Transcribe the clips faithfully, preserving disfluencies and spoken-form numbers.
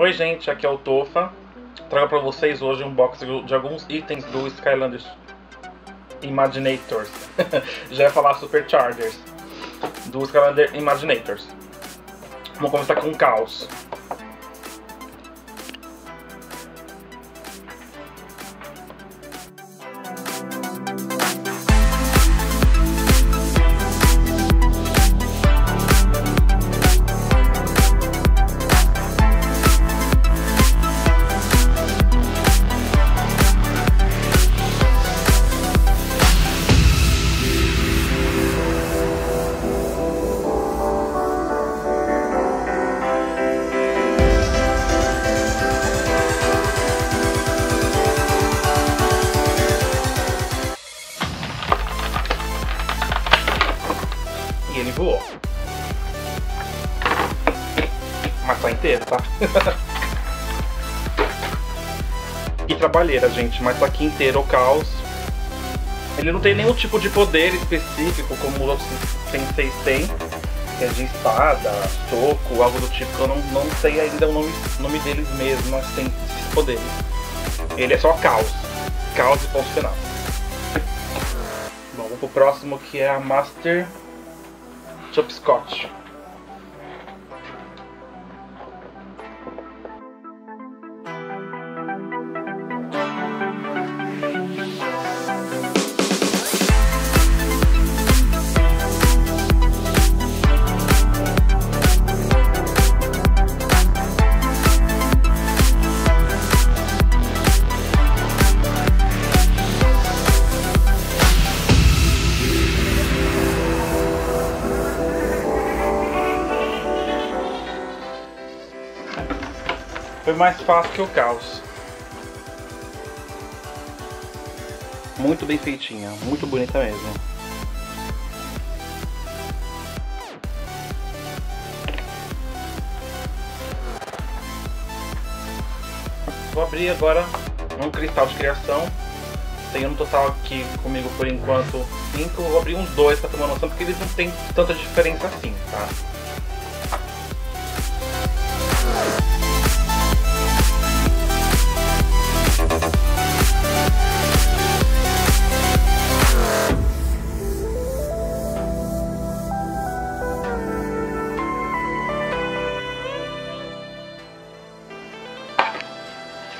Oi gente, aqui é o Tofa. Trago pra vocês hoje um box de alguns itens do Skylanders Imaginators. Já ia falar Superchargers. Do Skylanders Imaginators. Vamos começar com Kaos. Ele voou. Mas tá inteiro, tá? Que trabalheira, gente. Mas tá aqui inteiro o Kaos. Ele não tem nenhum tipo de poder específico, como os outros Sênseis têm. Que é de espada, soco, algo do tipo. Que eu não, não sei ainda o nome, nome deles mesmo, mas tem esses poderes. Ele é só Kaos. Kaos e ponto final. Bom, vamos pro próximo, que é a Master Chopscotch. Foi mais fácil que o Kaos. Muito bem feitinha, muito bonita mesmo. Vou abrir agora um cristal de criação. Tenho no total aqui comigo por enquanto cinco. Vou abrir uns dois para tomar noção, porque eles não têm tanta diferença assim, tá?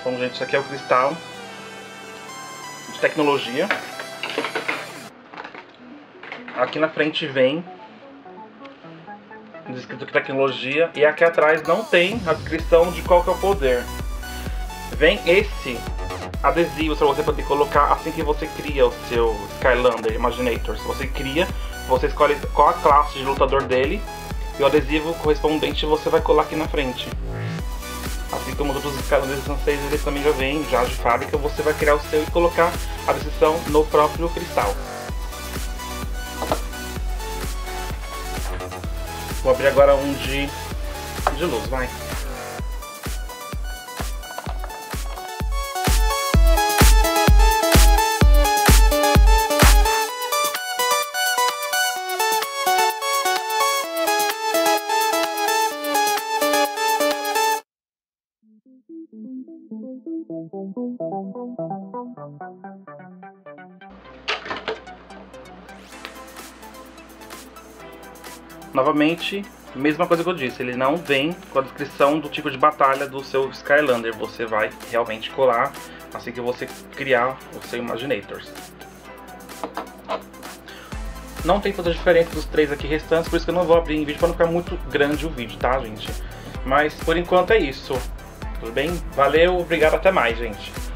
Bom, gente, isso aqui é o cristal de tecnologia. Aqui na frente vem escrito que tecnologia, e aqui atrás não tem a descrição de qual que é o poder. Vem esse adesivo para você poder colocar assim que você cria o seu Skylander Imaginator. Se você cria, você escolhe qual a classe de lutador dele e o adesivo correspondente você vai colar aqui na frente. Assim como todos os Skylanders franceses, eles também já vêm já de fábrica, você vai criar o seu e colocar a descrição no próprio cristal. Vou abrir agora um de, de luz, vai. Novamente, mesma coisa que eu disse, ele não vem com a descrição do tipo de batalha do seu Skylander. Você vai realmente colar assim que você criar o seu Imaginators. Não tem tanta diferença dos três aqui restantes, por isso que eu não vou abrir em vídeo para não ficar muito grande o vídeo, tá, gente? Mas por enquanto é isso. Tudo bem? Valeu, obrigado, até mais, gente.